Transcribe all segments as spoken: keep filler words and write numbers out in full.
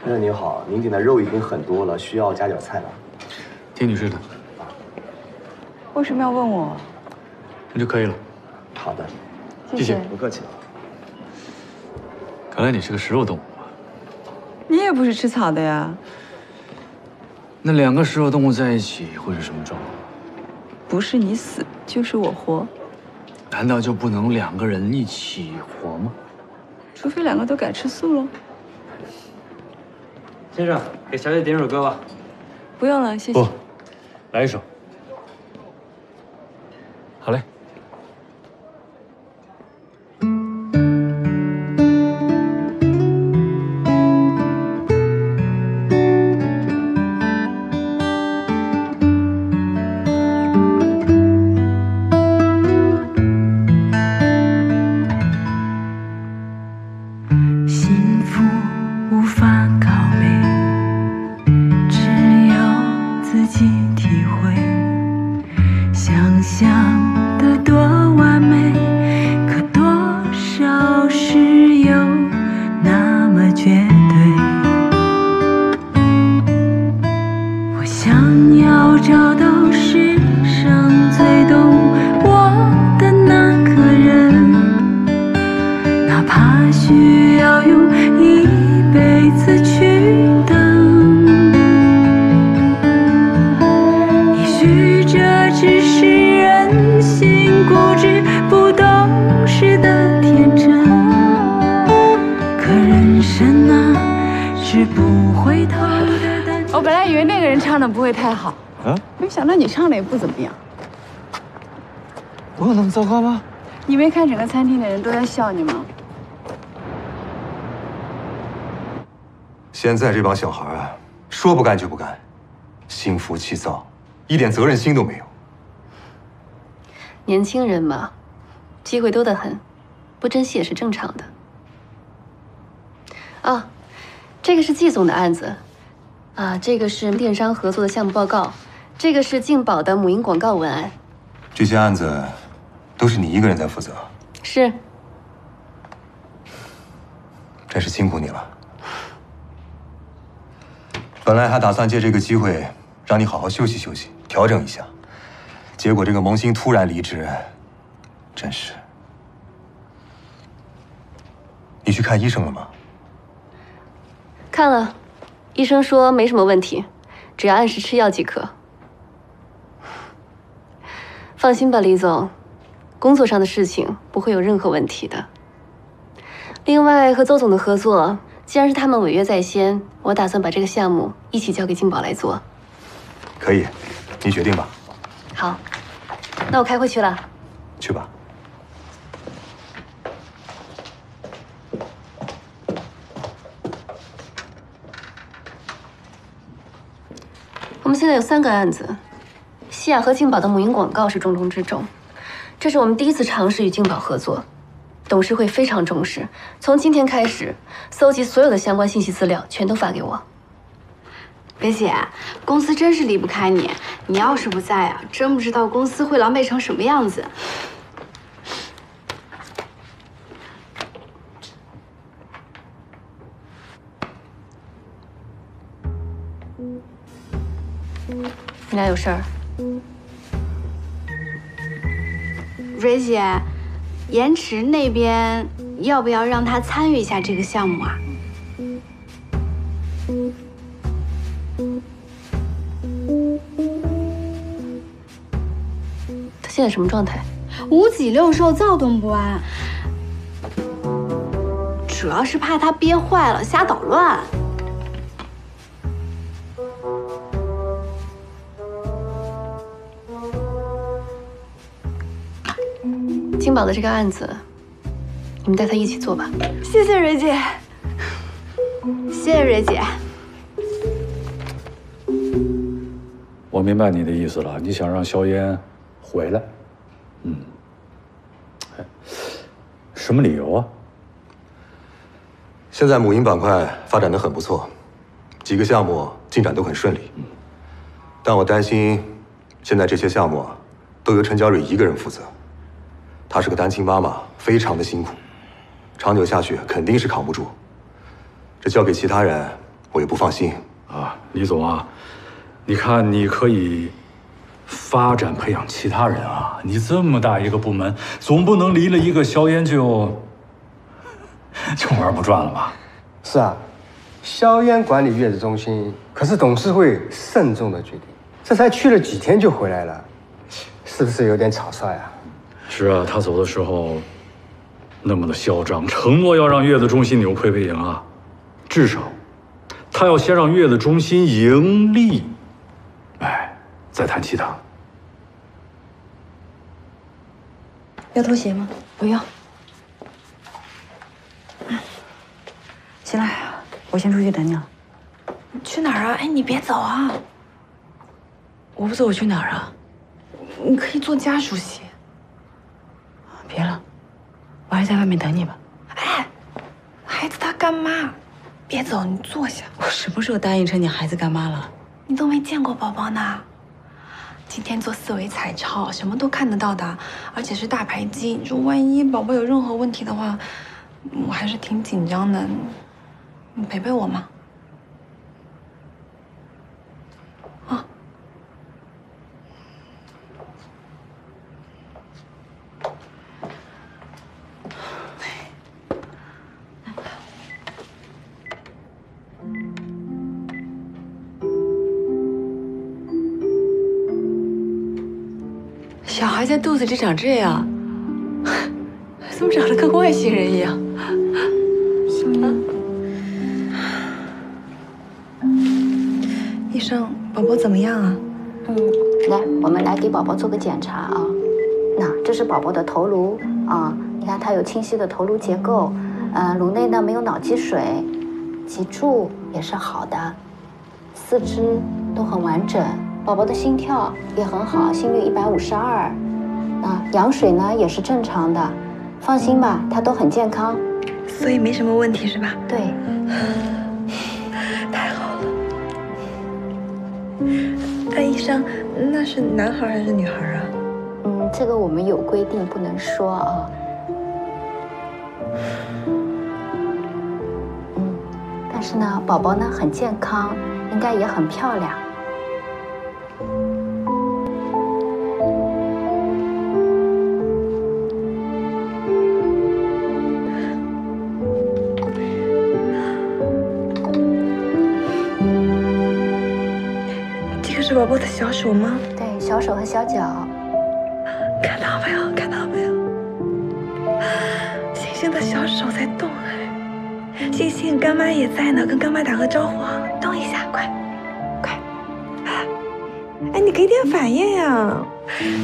先生您好，您点的肉已经很多了，需要加点菜吗？听女士的。啊。为什么要问我？那就可以了。好的，谢谢，不客气。看来你是个食肉动物啊。你也不是吃草的呀。那两个食肉动物在一起会是什么状况？不是你死就是我活。难道就不能两个人一起活吗？除非两个都改吃素喽。 先生，给小姐点首歌吧。不用了，谢谢。不，来一首。好嘞。幸福无法。 我本来以为那个人唱的不会太好，啊，没想到你唱的也不怎么样。我有那么糟糕吗？你没看整个餐厅的人都在笑你吗？现在这帮小孩啊，说不干就不干，心浮气躁，一点责任心都没有。年轻人嘛，机会多得很，不珍惜也是正常的。啊，这个是季总的案子。 啊，这个是电商合作的项目报告，这个是静宝的母婴广告文案。这些案子都是你一个人在负责？是。真是辛苦你了。本来还打算借这个机会让你好好休息休息，调整一下，结果这个萌新突然离职，真是。你去看医生了吗？看了。 医生说没什么问题，只要按时吃药即可。放心吧，李总，工作上的事情不会有任何问题的。另外，和邹总的合作，既然是他们违约在先，我打算把这个项目一起交给静宝来做。可以，你决定吧。好，那我开会去了。去吧。 我们现在有三个案子，西雅和静宝的母婴广告是重中之重，这是我们第一次尝试与静宝合作，董事会非常重视。从今天开始，搜集所有的相关信息资料，全都发给我。梅姐，公司真是离不开你，你要是不在啊，真不知道公司会狼狈成什么样子。嗯 你俩有事儿？蕊姐，延迟那边要不要让他参与一下这个项目啊？他现在什么状态？五脊六兽，躁动不安，主要是怕他憋坏了，瞎捣乱。 金宝的这个案子，你们带他一起做吧。谢谢蕊姐，谢谢蕊姐。我明白你的意思了，你想让萧嫣回来，嗯，哎，什么理由啊？现在母婴板块发展的很不错，几个项目进展都很顺利，嗯、但我担心，现在这些项目都由陈娇蕊一个人负责。 她是个单亲妈妈，非常的辛苦，长久下去肯定是扛不住。这交给其他人，我也不放心啊。李总啊，你看你可以发展培养其他人啊。你这么大一个部门，总不能离了一个萧烟就就玩不转了吧？是啊，萧烟管理月子中心，可是董事会慎重的决定，这才去了几天就回来了，是不是有点草率啊？是啊，他走的时候那么的嚣张，承诺要让月子中心扭亏为盈啊，至少他要先让月子中心盈利，哎，再谈其他。要拖鞋吗？不要。行了，我先出去等你了。你去哪儿啊？哎，你别走啊！我不走，我去哪儿啊？你可以做家属席。别了。 我还在外面等你吧。哎，孩子他干妈，别走，你坐下。我什么时候答应成你孩子干妈了？你都没见过宝宝呢。今天做四维彩超，什么都看得到的，而且是大排畸。你说万一宝宝有任何问题的话，我还是挺紧张的。你陪陪我嘛。啊。 小孩在肚子里长这样，怎么长得跟外星人一样？行了，医生，宝宝怎么样啊？嗯，来，我们来给宝宝做个检查啊。那这是宝宝的头颅啊，你看它有清晰的头颅结构，呃，颅内呢没有脑积水，脊柱也是好的，四肢都很完整。 宝宝的心跳也很好，心率一百五十二，啊，羊水呢也是正常的，放心吧，他都很健康，所以没什么问题是吧？对，太好了。哎，医生，那是男孩还是女孩啊？嗯，这个我们有规定不能说啊。嗯，但是呢，宝宝呢很健康，应该也很漂亮。 宝宝的小手吗？对，小手和小脚，看到没有？看到没有？星星的小手在动哎，星星干妈也在呢，跟干妈打个招呼啊，动一下，快，快！哎，你给点反应呀！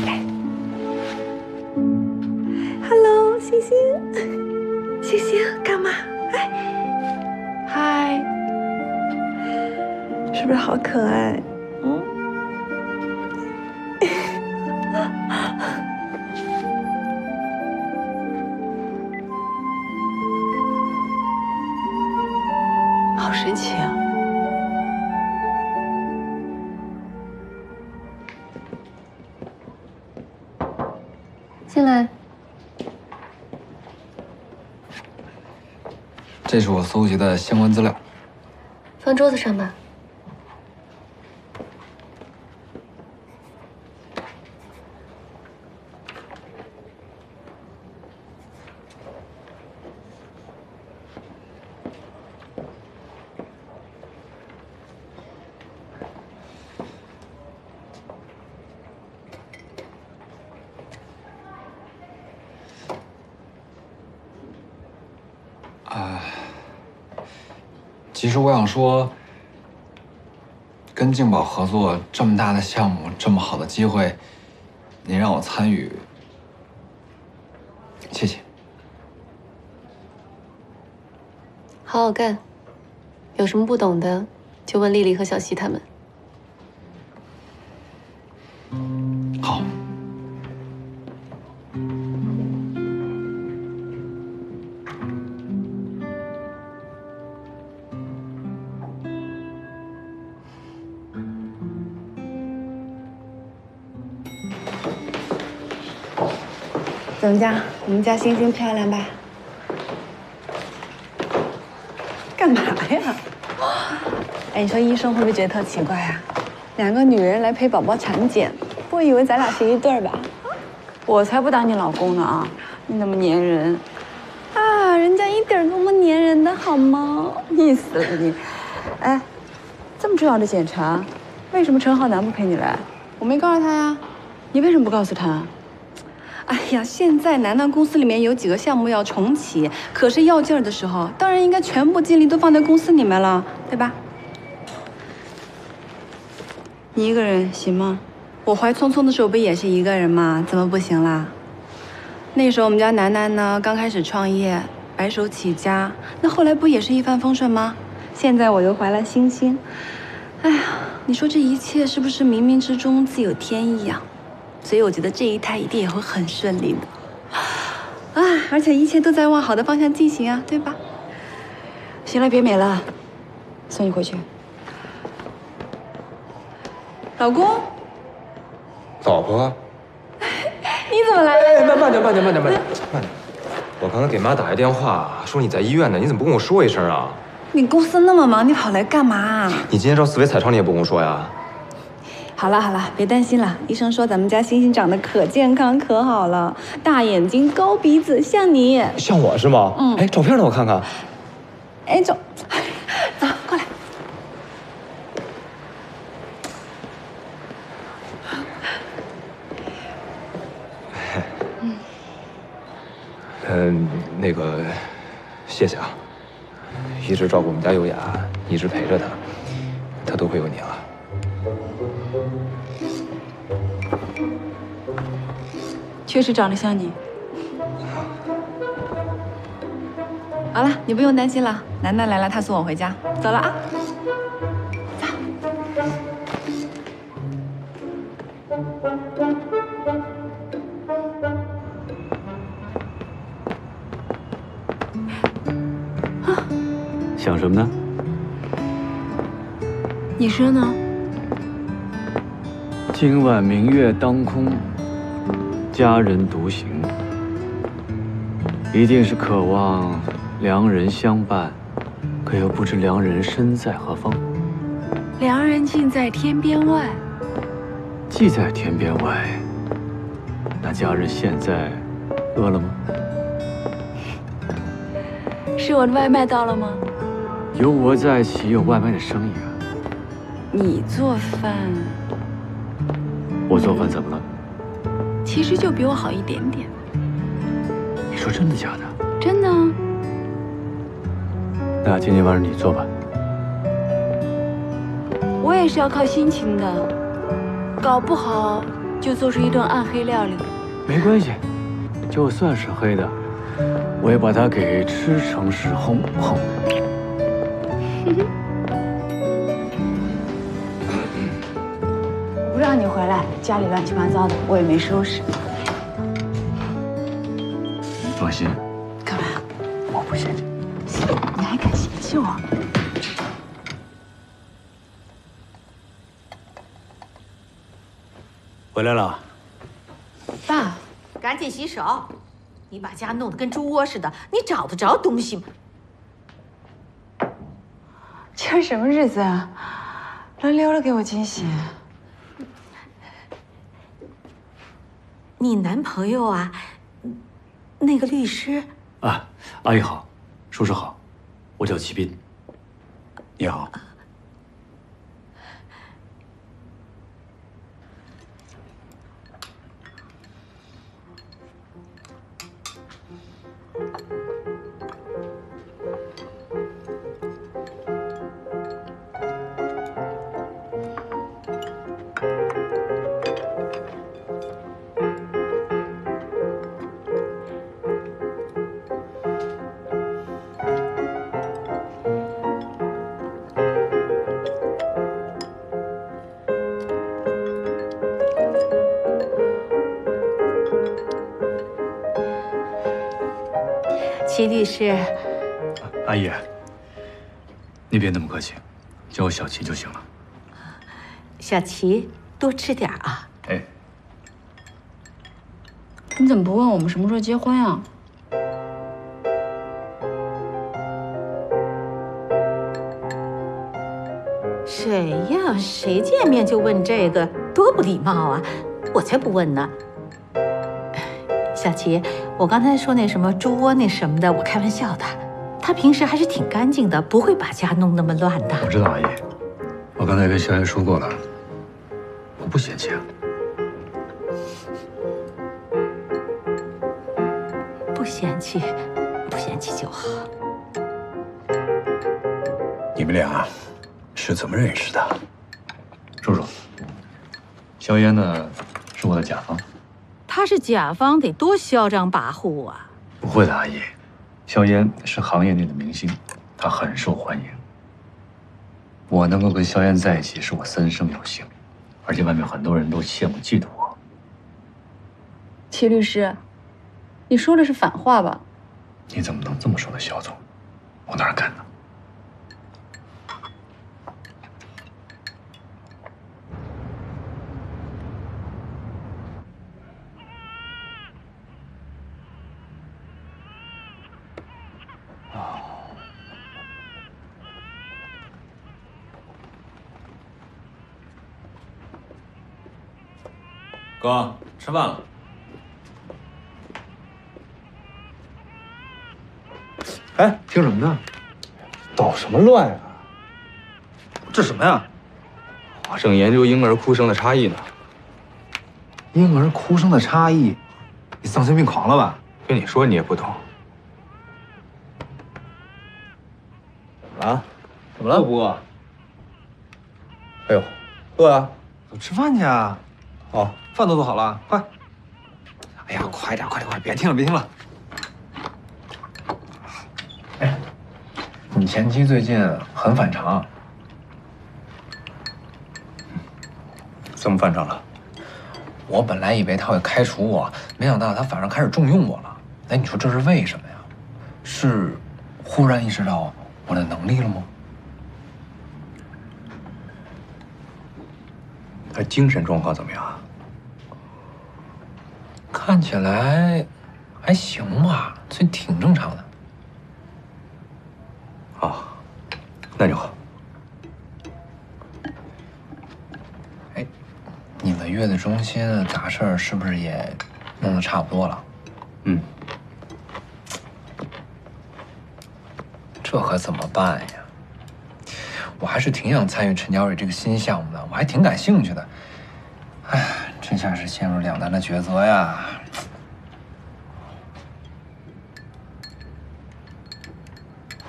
来 ，Hello， 星星，星星干妈，哎，嗨，是不是好可爱？ 好神奇啊！进来。这是我搜集的相关资料。放桌子上吧。 其实我想说，跟静宝合作这么大的项目，这么好的机会，您让我参与，谢谢。好好干，有什么不懂的就问丽丽和小西他们。好。 怎么样？我们家星星漂亮吧？干嘛呀？哎，你说医生会不会觉得特奇怪啊？两个女人来陪宝宝产检，不会以为咱俩是一对儿吧？我才不当你老公呢啊！你那么粘人啊，人家一点都不粘人的好吗？腻死了你！哎，这么重要的检查，为什么陈浩南不陪你来？我没告诉他呀，你为什么不告诉他？ 哎呀，现在楠楠公司里面有几个项目要重启，可是要劲儿的时候，当然应该全部精力都放在公司里面了，对吧？你一个人行吗？我怀聪聪的时候不也是一个人吗？怎么不行啦？那时候我们家楠楠呢，刚开始创业，白手起家，那后来不也是一帆风顺吗？现在我又怀了星星，哎呀，你说这一切是不是冥冥之中自有天意呀？ 所以我觉得这一胎一定也会很顺利的，啊！而且一切都在往好的方向进行啊，对吧？行了，别美了，送你回去。老公，老婆，你怎么来了？哎，慢慢点，慢点，慢点，慢点，慢点。我刚刚给妈打一电话，说你在医院呢，你怎么不跟我说一声啊？你公司那么忙，你跑来干嘛？你今天招四维彩超，你也不跟我说呀？ 好了好了，别担心了。医生说咱们家星星长得可健康可好了，大眼睛、高鼻子，像你。像我是吗？嗯。哎，照片让我看看。哎，走，走过来。嗯。嗯，那个，谢谢啊，一直照顾我们家优雅，一直陪着她，她都会有你啊。 确实长得像你。好了，你不用担心了。楠楠来了，她送我回家。走了啊，走。啊，想什么呢？你说呢？今晚明月当空。 佳人独行，一定是渴望良人相伴，可又不知良人身在何方。良人尽在天边外。既在天边外，那佳人现在饿了吗？是我的外卖到了吗？有我在，岂有外卖的生意啊？你做饭？我做饭怎么了？ 其实就比我好一点点。你说真的假的？真的。那今天晚上你做吧。我也是要靠心情的，搞不好就做出一顿暗黑料理。没关系，就算是黑的，我也把它给吃成是红红的。让你回来，家里乱七八糟的，我也没收拾。放心。干嘛？我不信。信？你还敢信？信我？回来了。爸，赶紧洗手！你把家弄得跟猪窝似的，你找得着东西吗？今儿什么日子啊？轮流的给我惊喜。 你男朋友啊，那个律师啊，阿姨好，叔叔好，我叫齐斌。你好，齐律师，阿姨，你别那么客气，叫我小齐就行了。小齐，多吃点啊。哎，你怎么不问我们什么时候结婚啊？谁呀？谁见面就问这个，多不礼貌啊！我才不问呢。小琪，我刚才说那什么猪窝那什么的，我开玩笑的。他平时还是挺干净的，不会把家弄那么乱的。我知道，阿姨，我刚才跟小燕说过了，我不嫌弃啊。 不嫌弃，不嫌弃就好。你们俩是怎么认识的？叔叔，萧烟呢是我的甲方。他是甲方，得多嚣张跋扈啊！不会的，阿姨，萧烟是行业内的明星，她很受欢迎。我能够跟萧烟在一起，是我三生有幸，而且外面很多人都羡慕嫉妒我。齐律师。 你说的是反话吧？你怎么能这么说呢，肖总？我哪敢呢？哦。哥，吃饭了。 哎，听什么呢？捣什么乱啊！这什么呀？我正研究婴儿哭声的差异呢。婴儿哭声的差异？你丧心病狂了吧？跟你说你也不懂。怎么了？怎么了？饿不饿？哎呦，饿啊！走，吃饭去啊！哦，饭都做好了，快！哎呀，快点，快点，快！别听了，别听了。 你前妻最近很反常，怎么反常了？我本来以为他会开除我，没想到他反而开始重用我了。哎，你说这是为什么呀？是忽然意识到我的能力了吗？他精神状况怎么样啊？看起来还行吧，所以挺正常的。 哦，那就好。哎，你们月子中心的杂事儿是不是也弄得差不多了？嗯，这可怎么办呀？我还是挺想参与陈佳蕊这个新项目的，我还挺感兴趣的。哎，这下是陷入两难的抉择呀。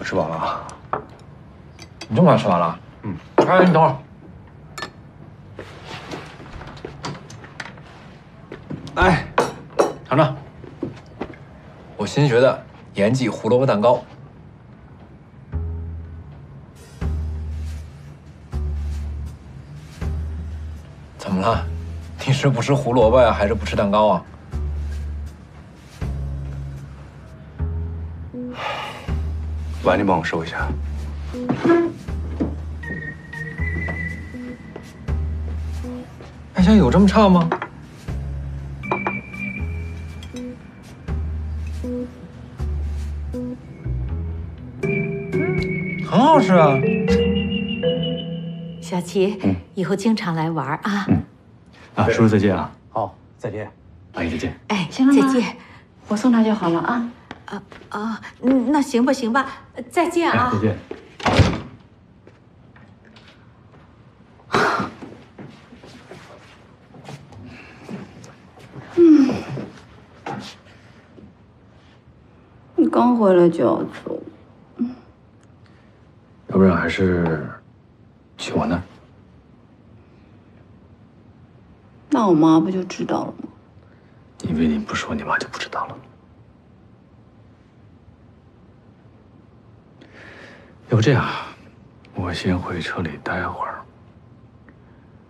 吃饱了啊！你这么快吃完了？嗯。哎，你等会儿。哎，尝尝我新学的盐记胡萝卜蛋糕。怎么了？你是不吃胡萝卜呀，还是不吃蛋糕啊？ 碗，你帮我收一下。哎呀，有这么差吗？很好吃啊！小齐，嗯、以后经常来玩啊。嗯。啊，叔叔再见啊！好，再见。阿姨再见。哎，行了再见，我送他就好了啊。 啊啊，那行吧行吧，再见啊！再见。嗯，你刚回来就要走，要不然还是去我那儿。那我妈不就知道了吗？因为你不说，你妈就不知道了。 要不这样，我先回车里待会儿，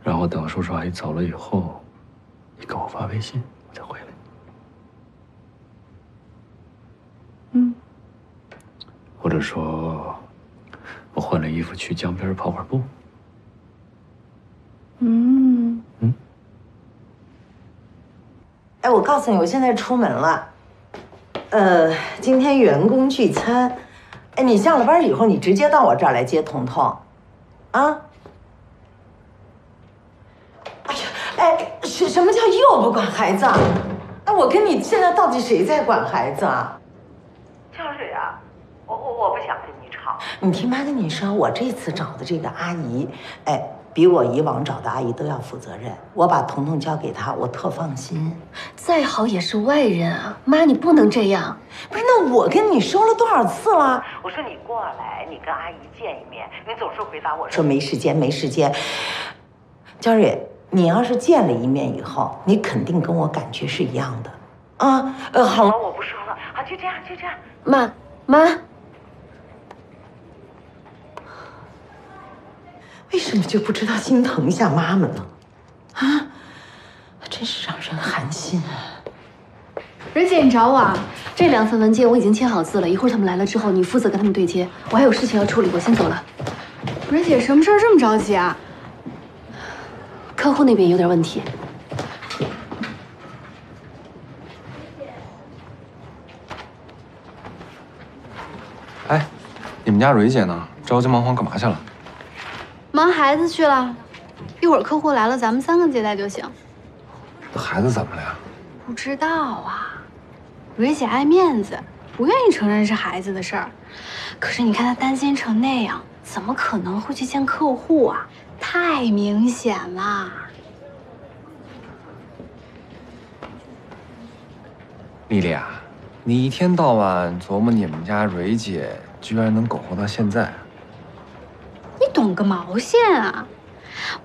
然后等叔叔阿姨走了以后，你给我发微信，我再回来。嗯。或者说，我换了衣服去江边跑会儿步。嗯。嗯。哎，我告诉你，我现在出门了。呃，今天员工聚餐。 哎，你下了班以后，你直接到我这儿来接彤彤，啊，什什么叫又不管孩子？那我跟你现在到底谁在管孩子啊？江水啊，我我我不想跟你吵。你听妈跟你说，我这次找的这个阿姨，哎，比我以往找的阿姨都要负责任。我把彤彤交给她，我特放心。再好也是外人啊，妈你不能这样。不是，那我跟你说了多少次了？我说你过来，你跟阿姨见一面，你总是回答我说没时间，没时间。江水。 你要是见了一面以后，你肯定跟我感觉是一样的，啊，呃，好了，我不说了，好，就这样，就这样，妈，妈，为什么就不知道心疼一下妈妈呢？啊，真是让人寒心啊！蕊姐，你找我啊？这两份文件我已经签好字了，一会儿他们来了之后，你负责跟他们对接，我还有事情要处理，我先走了。蕊姐，什么事儿这么着急啊？ 客户那边有点问题。哎，你们家蕊姐呢？着急忙慌干嘛去了？忙孩子去了，一会儿客户来了，咱们三个接待就行。那孩子怎么了呀？不知道啊，蕊姐爱面子，不愿意承认是孩子的事儿。可是你看她担心成那样，怎么可能会去见客户啊？ 太明显了！丽丽啊，你一天到晚琢磨你们家蕊姐，居然能苟活到现在，你懂个毛线啊！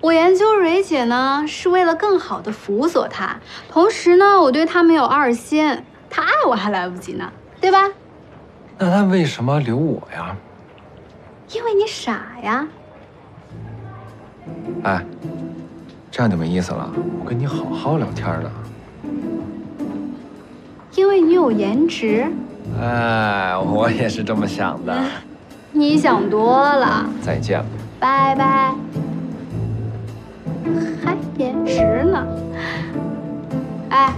我研究蕊姐呢，是为了更好的辅佐她，同时呢，我对她没有二心，她爱我还来不及呢，对吧？那她为什么留我呀？因为你傻呀！ 哎，这样就没意思了。我跟你好好聊天呢。因为你有颜值。哎，我也是这么想的。你想多了。再见。拜拜。还颜值呢？哎，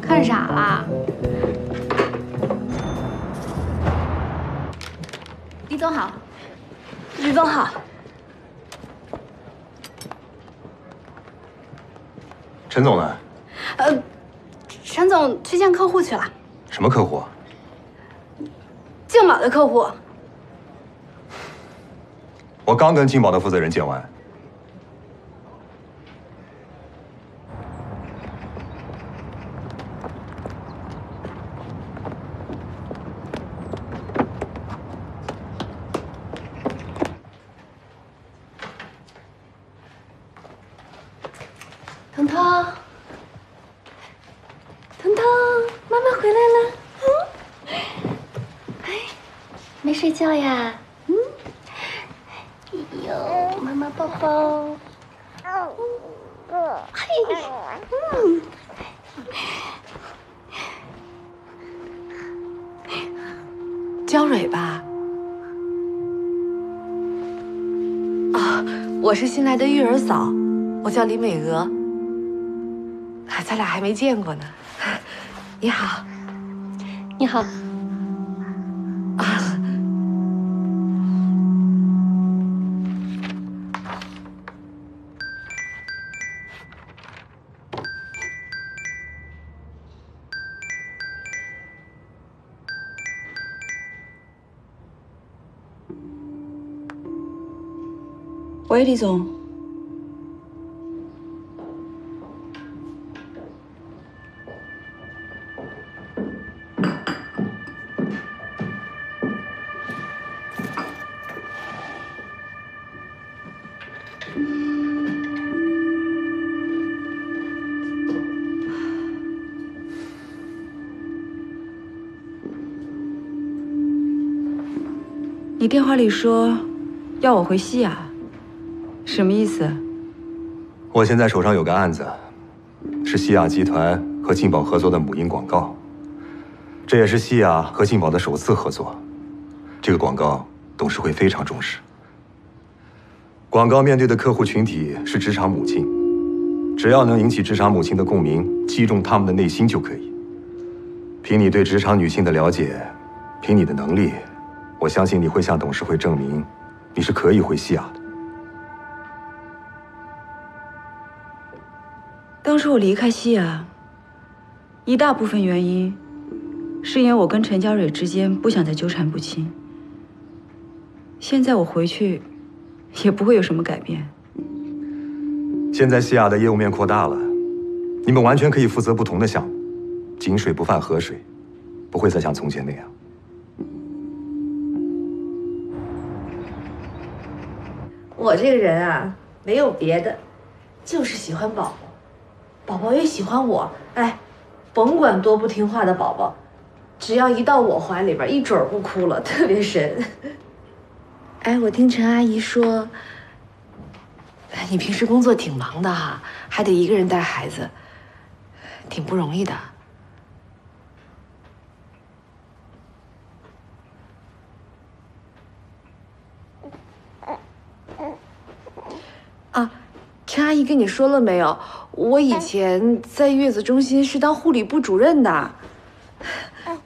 看傻啦？李总好。李总好。 陈总呢？呃，陈总去见客户去了。什么客户？静宝的客户。我刚跟静宝的负责人见完。腾腾，腾腾，妈妈回来了。嗯，哎，没睡觉呀？嗯，哎呦，妈妈抱抱。哎呦，嗯。娇蕊吧？啊、哦，我是新来的育儿嫂，我叫李美娥。 咱俩还没见过呢，你好，你好。啊，喂，李总。 你电话里说要我回西雅，什么意思？我现在手上有个案子，是西雅集团和劲宝合作的母婴广告，这也是西雅和劲宝的首次合作。这个广告董事会非常重视。广告面对的客户群体是职场母亲，只要能引起职场母亲的共鸣，击中他们的内心就可以。凭你对职场女性的了解，凭你的能力。 我相信你会向董事会证明，你是可以回西雅的。当当初我离开西雅，一大部分原因是因为我跟陈家蕊之间不想再纠缠不清。现在我回去，也不会有什么改变。现在西雅的业务面扩大了，你们完全可以负责不同的项目，井水不犯河水，不会再像从前那样。 我这个人啊，没有别的，就是喜欢宝宝，宝宝也喜欢我。哎，甭管多不听话的宝宝，只要一到我怀里边，一准不哭了，特别神。哎，我听陈阿姨说，你平时工作挺忙的哈，还得一个人带孩子，挺不容易的。啊，陈阿姨跟你说了没有？我以前在月子中心是当护理部主任的，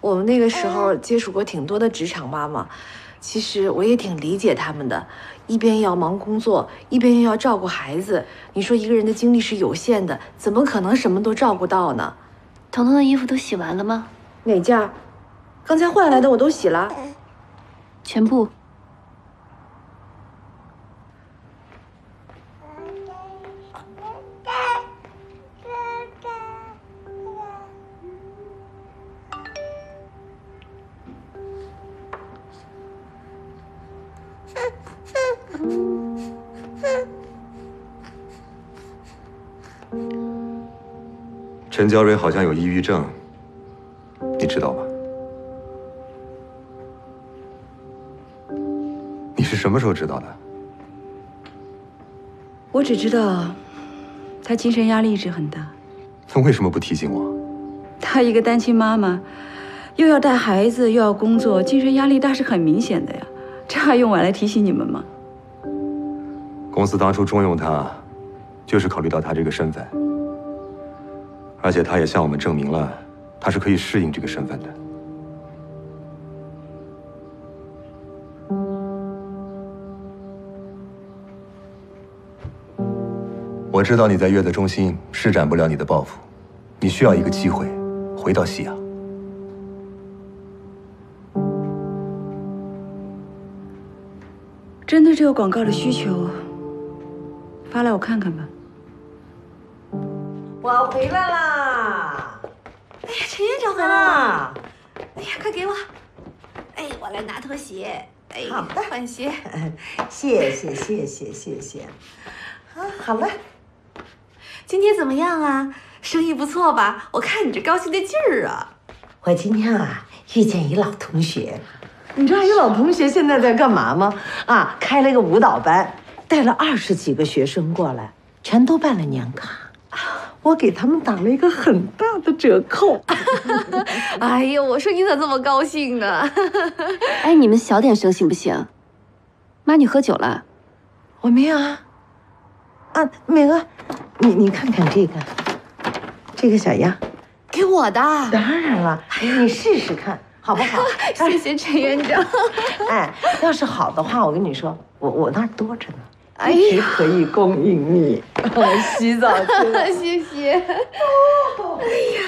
我们那个时候接触过挺多的职场妈妈，其实我也挺理解她们的，一边要忙工作，一边又要照顾孩子。你说一个人的精力是有限的，怎么可能什么都照顾到呢？彤彤的衣服都洗完了吗？哪件？刚才换来的我都洗了，全部。 陈娇蕊好像有抑郁症，你知道吗？你是什么时候知道的？我只知道，她精神压力一直很大。那为什么不提醒我？她一个单亲妈妈，又要带孩子，又要工作，精神压力大是很明显的呀。这还用我来提醒你们吗？公司当初重用她，就是考虑到她这个身份。 而且他也向我们证明了，他是可以适应这个身份的。我知道你在月子中心施展不了你的抱负，你需要一个机会回到西雅。针对这个广告的需求，发来我看看吧。 我回来啦！哎呀，陈院长回来了！哎呀，快给我！哎，我来拿拖鞋。哎，好的，换鞋。谢谢，谢谢，谢谢。啊，好了。今天怎么样啊？生意不错吧？我看你这高兴的劲儿啊！我今天啊，遇见一老同学。你知道一老同学现在在干嘛吗？啊，开了一个舞蹈班，带了二十几个学生过来，全都办了年卡。 我给他们打了一个很大的折扣。哎呦，我说你咋这么高兴呢？哎，你们小点声行不行？妈，你喝酒了？我没有啊。啊，美娥，你你看看这个，这个小样，给我的。当然了，你试试看，好不好？谢谢陈院长。哎，要是好的话，我跟你说，我我那儿多着呢。 一直可以供应你洗澡去，谢谢。哎呀，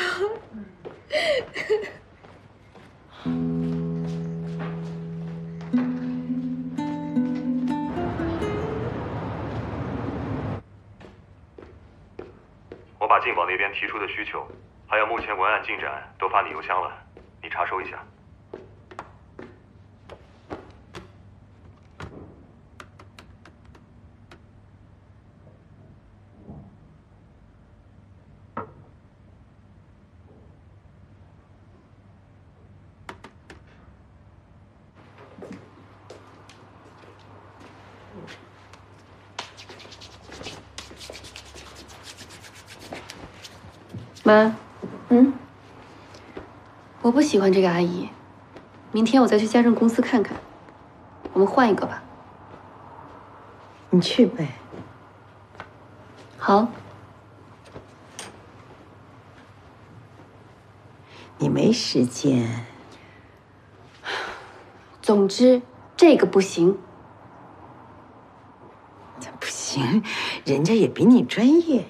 我把进宝那边提出的需求，还有目前文案进展都发你邮箱了，你查收一下。 妈，嗯，我不喜欢这个阿姨，明天我再去家政公司看看，我们换一个吧。你去呗。好。你没时间。总之，这个不行。这不行，人家也比你专业呀。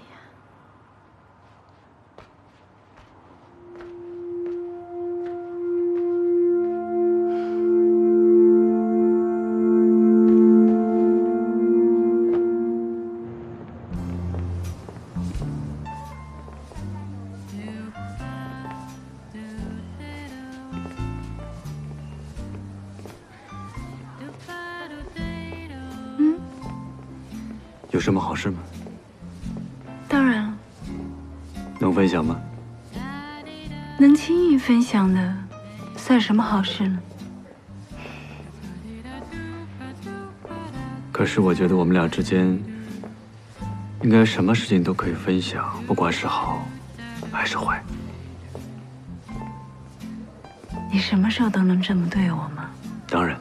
有什么好事吗？当然了。能分享吗？能轻易分享的，算什么好事呢？可是我觉得我们俩之间，应该什么事情都可以分享，不管是好还是坏。你什么时候都能这么对我吗？当然。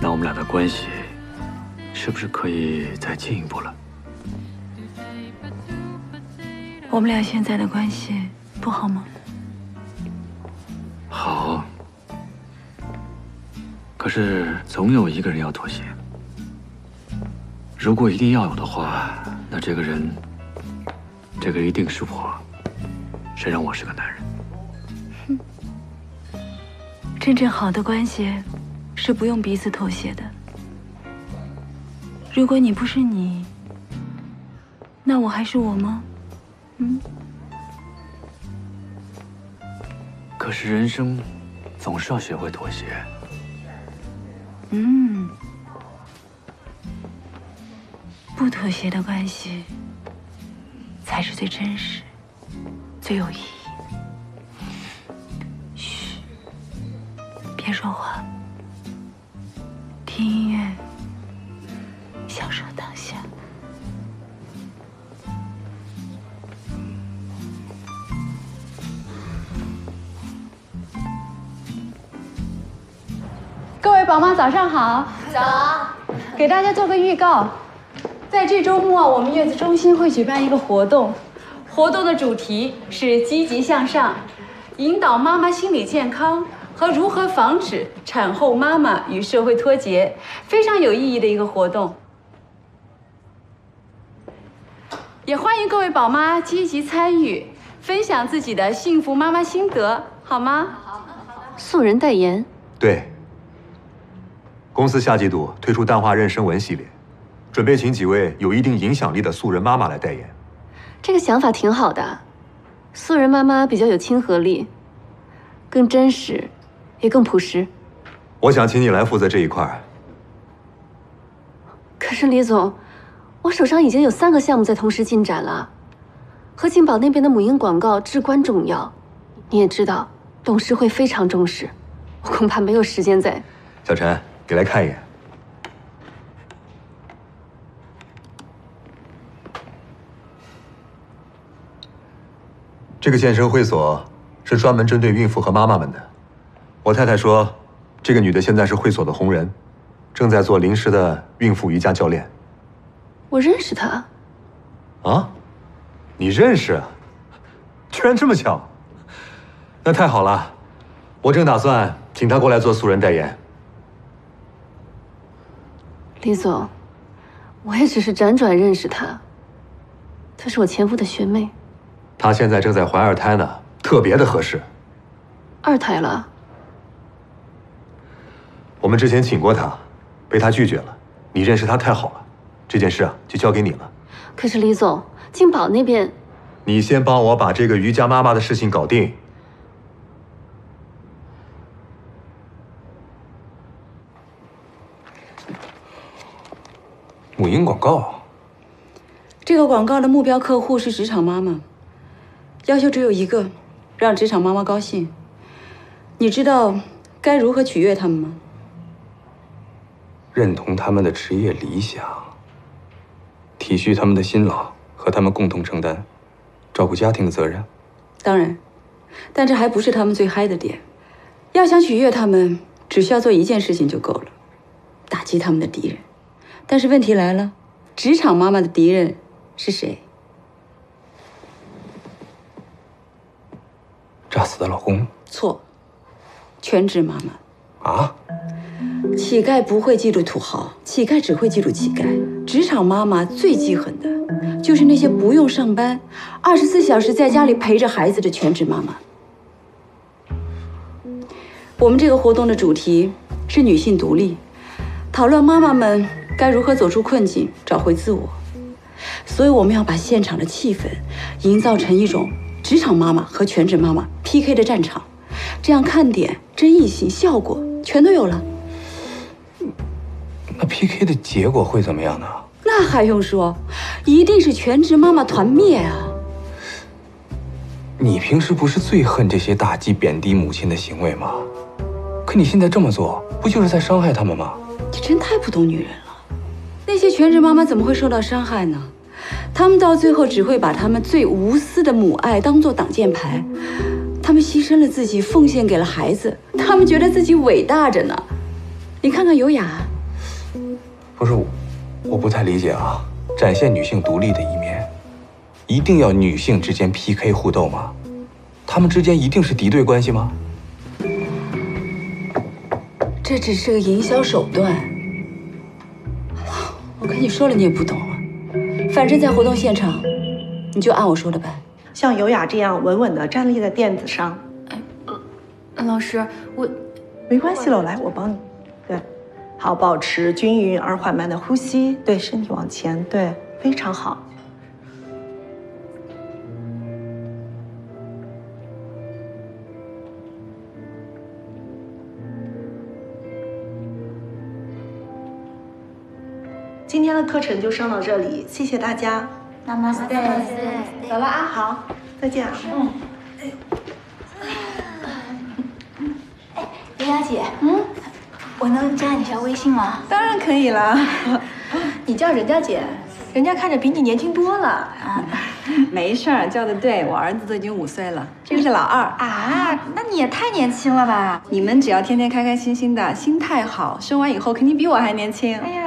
那我们俩的关系是不是可以再进一步了？我们俩现在的关系不好吗？好，可是总有一个人要妥协。如果一定要有的话，那这个人，这个一定是我。谁让我是个男人？哼，真正好的关系。 是不用彼此妥协的。如果你不是你，那我还是我吗？嗯。可是人生总是要学会妥协。嗯。不妥协的关系，才是最真实、最有意义。嘘，别说话。 听音乐，享受当下。各位宝妈，早上好！早。给大家做个预告，在这周末，我们月子中心会举办一个活动，活动的主题是积极向上，引导妈妈心理健康。 和如何防止产后妈妈与社会脱节，非常有意义的一个活动。也欢迎各位宝妈积极参与，分享自己的幸福妈妈心得，好吗？好。素人代言。对。公司下季度推出淡化妊娠纹系列，准备请几位有一定影响力的素人妈妈来代言。这个想法挺好的，素人妈妈比较有亲和力，更真实。 也更朴实。我想请你来负责这一块。可是李总，我手上已经有三个项目在同时进展了，和劲宝那边的母婴广告至关重要。你也知道，董事会非常重视，我恐怕没有时间再。小陈，你来看一眼。这个健身会所是专门针对孕妇和妈妈们的。 我太太说，这个女的现在是会所的红人，正在做临时的孕妇瑜伽教练。我认识她。啊，你认识？居然这么巧！那太好了，我正打算请她过来做素人代言。李总，我也只是辗转认识她，她是我前夫的学妹。她现在正在怀二胎呢，特别的合适。二胎了。 我们之前请过他，被他拒绝了。你认识他太好了，这件事啊就交给你了。可是李总，静宝那边……你先帮我把这个瑜伽妈妈的事情搞定。母婴广告。这个广告的目标客户是职场妈妈，要求只有一个，让职场妈妈高兴。你知道该如何取悦他们吗？ 认同他们的职业理想，体恤他们的辛劳，和他们共同承担照顾家庭的责任。当然，但这还不是他们最嗨的点。要想取悦他们，只需要做一件事情就够了：打击他们的敌人。但是问题来了，职场妈妈的敌人是谁？诈死的老公？错，全职妈妈。啊？ 乞丐不会嫉妒土豪，乞丐只会嫉妒乞丐。职场妈妈最记恨的，就是那些不用上班，二十四小时在家里陪着孩子的全职妈妈。我们这个活动的主题是女性独立，讨论妈妈们该如何走出困境，找回自我。所以我们要把现场的气氛营造成一种职场妈妈和全职妈妈 P K 的战场，这样看点、争议性、效果全都有了。那 P K 的结果会怎么样呢？那还用说，一定是全职妈妈团灭啊！你平时不是最恨这些打击、贬低母亲的行为吗？可你现在这么做，不就是在伤害他们吗？你真太不懂女人了。那些全职妈妈怎么会受到伤害呢？ 他们到最后只会把他们最无私的母爱当做挡箭牌，他们牺牲了自己，奉献给了孩子，他们觉得自己伟大着呢。你看看尤雅，不是我，我不太理解啊，展现女性独立的一面，一定要女性之间 P K 互斗吗？她们之间一定是敌对关系吗？这只是个营销手段。我跟你说了，你也不懂。 反正，在活动现场，你就按我说的办。像尤雅这样稳稳地站立在垫子上。哎，老师，我没关系了，我来，我帮你。对，好，保持均匀而缓慢的呼吸，对，身体往前，对，非常好。今天的课程就上到这里，谢谢大家。Namaste， 走了啊，好，再见啊。嗯。哎，尤雅姐，嗯，我能加你一下微信吗？当然可以啦。你叫人家姐，人家看着比你年轻多了啊。没事儿，叫的对，我儿子都已经五岁了，这个是老二啊。那你也太年轻了吧？你们只要天天开开心心的，心态好，生完以后肯定比我还年轻。哎呀。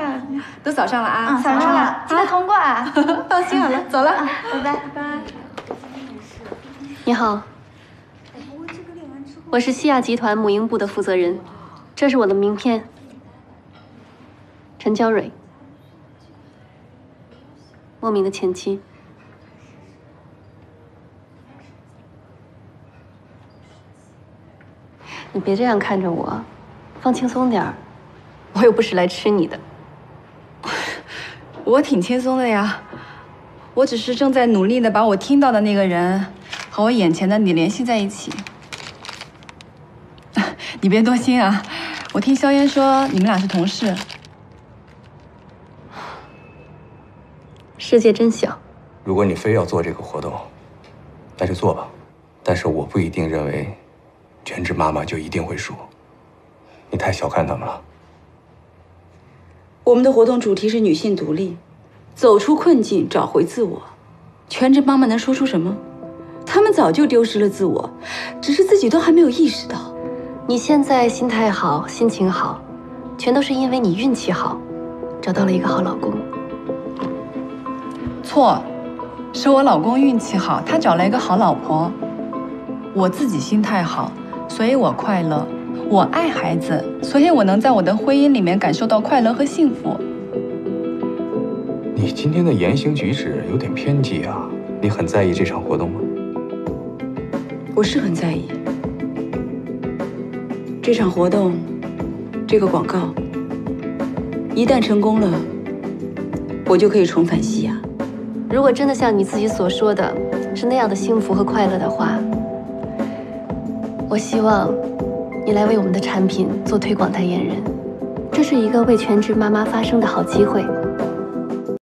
都扫上了啊！扫上了，记得通过啊！放心好了，走了，拜拜拜拜。你好，我是西亚集团母婴部的负责人，这是我的名片，陈娇蕊，莫名的前妻。你别这样看着我，放轻松点儿，我又不是来吃你的。 我挺轻松的呀，我只是正在努力的把我听到的那个人和我眼前的你联系在一起。你别多心啊，我听萧烟说你们俩是同事。世界真小。如果你非要做这个活动，那就做吧。但是我不一定认为，全职妈妈就一定会输。你太小看他们了。 我们的活动主题是女性独立，走出困境，找回自我。全职妈妈能说出什么？她们早就丢失了自我，只是自己都还没有意识到。你现在心态好，心情好，全都是因为你运气好，找到了一个好老公。错，是我老公运气好，他找了一个好老婆。我自己心态好，所以我快乐。 我爱孩子，所以我能在我的婚姻里面感受到快乐和幸福。你今天的言行举止有点偏激啊！你很在意这场活动吗？我是很在意。这场活动，这个广告，一旦成功了，我就可以重返西亚。如果真的像你自己所说的，是那样的幸福和快乐的话，我希望。 你来为我们的产品做推广代言人，这是一个为全职妈妈发声的好机会。